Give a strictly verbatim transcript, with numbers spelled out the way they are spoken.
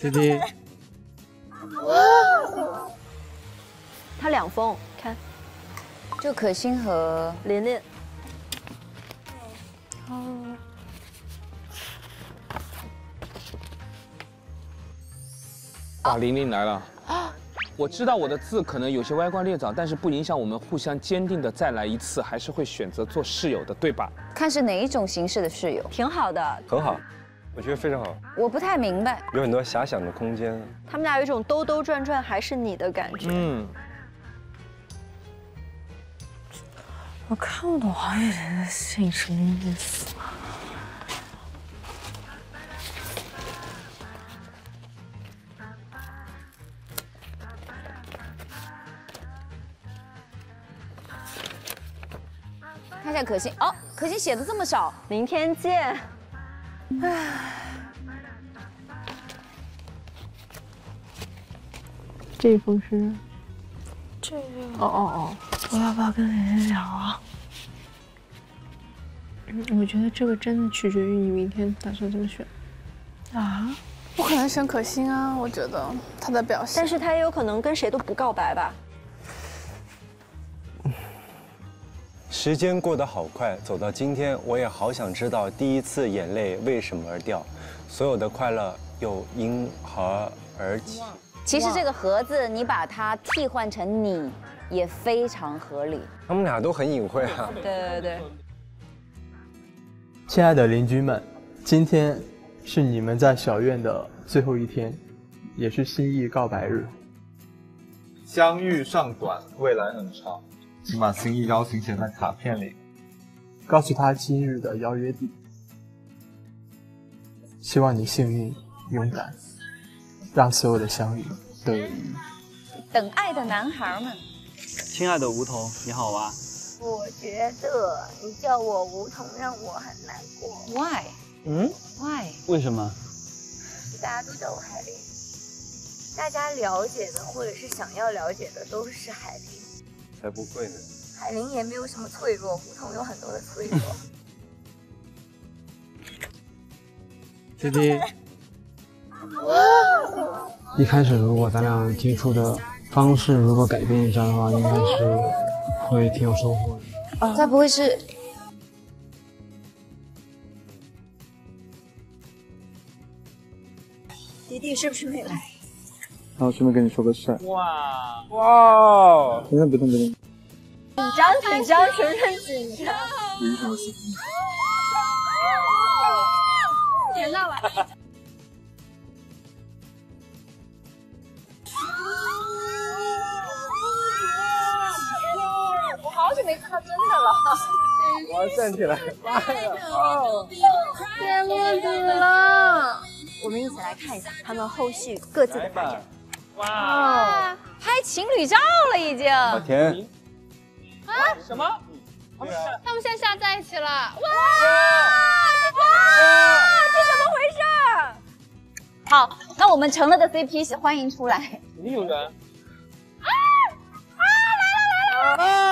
弟弟，他两封，看，就可心和琳琳。哦，啊，琳琳来了。啊，我知道我的字可能有些歪瓜裂枣，但是不影响我们互相坚定的再来一次，还是会选择做室友的，对吧？看是哪一种形式的室友，挺好的，很好。 我觉得非常好，我不太明白，有很多遐想的空间。他们俩有一种兜兜转转还是你的感觉。嗯，我看不懂黄雨辰的信什么意思。看一下可心，哦，可心写的这么少，明天见。 这一封是这个哦哦哦！我要不要跟谁谁聊啊？嗯，我觉得这个真的取决于你明天打算怎么选啊。我可能选可心啊，我觉得他的表现，但是他也有可能跟谁都不告白吧。时间过得好快，走到今天，我也好想知道第一次眼泪为什么而掉，所有的快乐又因何而起。其实这个盒子，你把它替换成你，也非常合理。他们俩都很隐晦啊。对对对。亲爱的邻居们，今天是你们在小院的最后一天，也是心意告白日。相遇尚短，未来很长。 请把心意邀请写在卡片里，告诉他今日的邀约地。希望你幸运、勇敢，让所有的相遇都有意义。等爱的男孩们，亲爱的梧桐，你好啊。我觉得你叫我梧桐让我很难过。Why？ 嗯 ？Why？ 为什么？大家都叫我海林，大家了解的或者是想要了解的都是海林。 才不会呢！海林也没有什么脆弱，梧桐有很多的脆弱。弟弟，一开始如果咱俩接触的方式如果改变一下的话，应该是会挺有收获的。啊，该不会是？弟弟是不是没来？ 然后顺便跟你说个事儿。哇哇！真的不动不动。紧张紧张，纯纯紧张。没什么事情。别闹了。我好久没看到真的了。我要站起来。妈呀！羡慕你了。我们一起来看一下他们后续各自的发展。 哇，拍情侣照了已经。好甜。啊？什么？他们现在下在一起了。哇！哇！这怎么回事？好，那我们成了的 C P 欢迎出来。你有人。啊啊！来了来了来了！